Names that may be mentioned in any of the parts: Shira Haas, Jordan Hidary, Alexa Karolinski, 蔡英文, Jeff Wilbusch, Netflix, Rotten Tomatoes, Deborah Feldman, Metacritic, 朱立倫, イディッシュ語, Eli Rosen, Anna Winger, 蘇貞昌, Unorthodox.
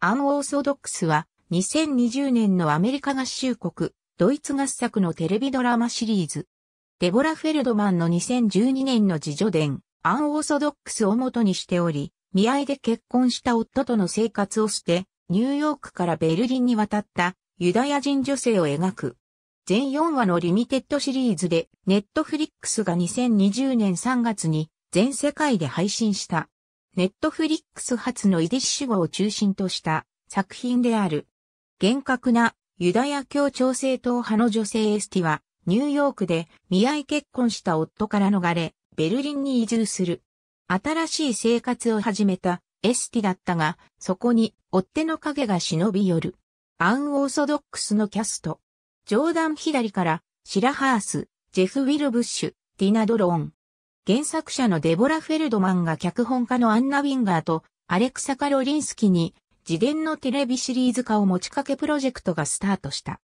アンオーソドックスは2020年のアメリカ合衆国、ドイツ合作のテレビドラマシリーズ。デボラ・フェルドマンの2012年の自叙伝、アンオーソドックスを元にしており、見合いで結婚した夫との生活を捨て、ニューヨークからベルリンに渡ったユダヤ人女性を描く。全4話のリミテッドシリーズで、ネットフリックスが2020年3月に全世界で配信した。ネットフリックス初のイディッシュ語を中心とした作品である。厳格なユダヤ教調整党派の女性エスティは、ニューヨークで見合い結婚した夫から逃れ、ベルリンに移住する。新しい生活を始めたエスティだったが、そこに追っ手の影が忍び寄る。アンオーソドックスのキャスト。ジョーダン・ヒダリから、シラ・ハース、ジェフ・ウィルブッシュ、ティナ・ドローン。原作者のデボラ・フェルドマンが脚本家のアンナ・ウィンガーとアレクサ・カロリンスキに自伝のテレビシリーズ化を持ちかけプロジェクトがスタートした。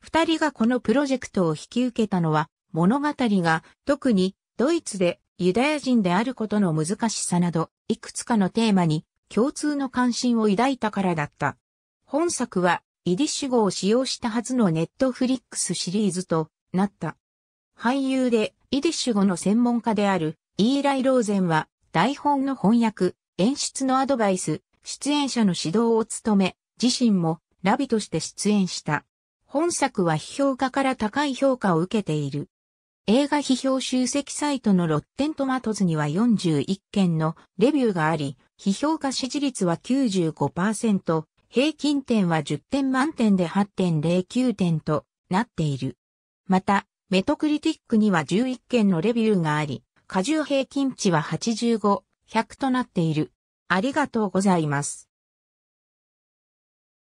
二人がこのプロジェクトを引き受けたのは物語が特にドイツでユダヤ人であることの難しさなどいくつかのテーマに共通の関心を抱いたからだった。本作はイディッシュ語を使用した初のネットフリックスシリーズとなった。俳優でイディッシュ語の専門家であるイーライ・ローゼンは台本の翻訳、演出のアドバイス、出演者の指導を務め、自身もラビとして出演した。本作は批評家から高い評価を受けている。映画批評集積サイトのRotten Tomatoesには41件のレビューがあり、批評家支持率は 95%。平均点は10点満点で 8.09 点となっている。また、メトクリティックには11件のレビューがあり、加重平均値は85、100となっている。ありがとうございます。